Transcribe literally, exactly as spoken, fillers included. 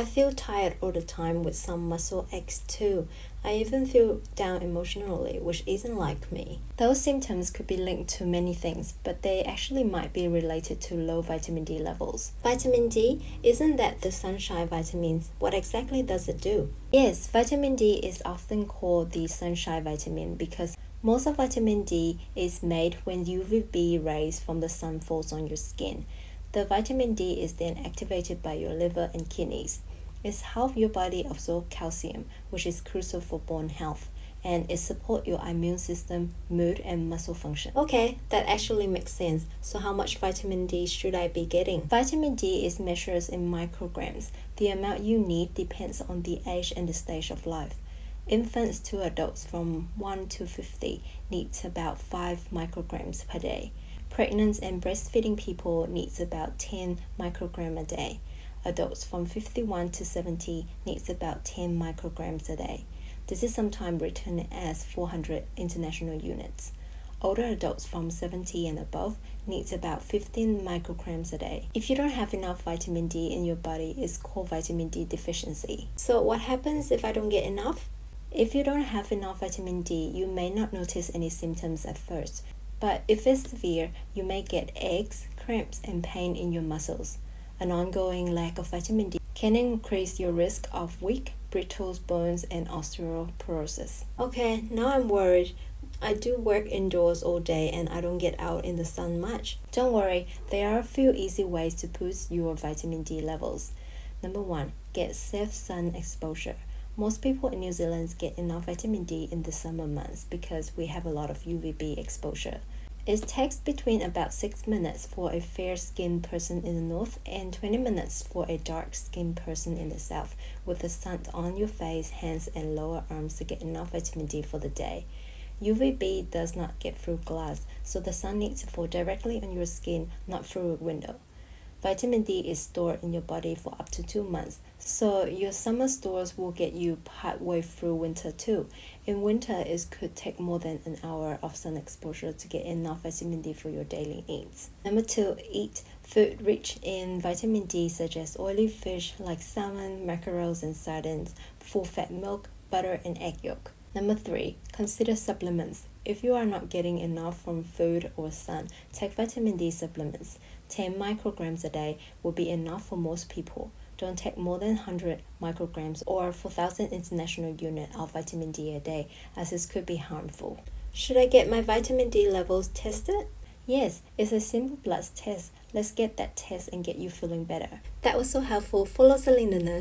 I feel tired all the time with some muscle aches too. I even feel down emotionally, which isn't like me. Those symptoms could be linked to many things, but they actually might be related to low vitamin D levels. Vitamin D? Isn't that the sunshine vitamins? What exactly does it do? Yes, vitamin D is often called the sunshine vitamin because most of vitamin D is made when U V B rays from the sun falls on your skin. The vitamin D is then activated by your liver and kidneys. It's how your body absorbs calcium, which is crucial for bone health, and it supports your immune system, mood, and muscle function. Okay, that actually makes sense. So how much vitamin D should I be getting? Vitamin D is measured in micrograms. The amount you need depends on the age and the stage of life. Infants to adults from one to fifty needs about five micrograms per day. Pregnant and breastfeeding people needs about ten micrograms a day. Adults from fifty-one to seventy needs about ten micrograms a day. This is sometimes written as four hundred international units. Older adults from seventy and above needs about fifteen micrograms a day. If you don't have enough vitamin D in your body, it's called vitamin D deficiency. So what happens if I don't get enough? If you don't have enough vitamin D, you may not notice any symptoms at first. But if it's severe, you may get aches, cramps, and pain in your muscles. An ongoing lack of vitamin D can increase your risk of weak, brittle bones and osteoporosis. Okay, now I'm worried. I do work indoors all day and I don't get out in the sun much. Don't worry, there are a few easy ways to boost your vitamin D levels. Number one, get safe sun exposure. Most people in New Zealand get enough vitamin D in the summer months because we have a lot of U V B exposure. It takes between about six minutes for a fair-skinned person in the north and twenty minutes for a dark-skinned person in the south with the sun on your face, hands and lower arms to get enough vitamin D for the day. U V B does not get through glass, so the sun needs to fall directly on your skin, not through a window. Vitamin D is stored in your body for up to two months, so your summer stores will get you partway through winter too. In winter, it could take more than an hour of sun exposure to get enough vitamin D for your daily needs. Number two, eat food rich in vitamin D such as oily fish like salmon, mackerels, and sardines, full-fat milk, butter, and egg yolk. Number three, consider supplements. If you are not getting enough from food or sun, take vitamin D supplements. ten micrograms a day will be enough for most people. Don't take more than one hundred micrograms or four thousand international units of vitamin D a day, as this could be harmful. Should I get my vitamin D levels tested? Yes, it's a simple blood test. Let's get that test and get you feeling better. That was so helpful. Follow Selena Nurse.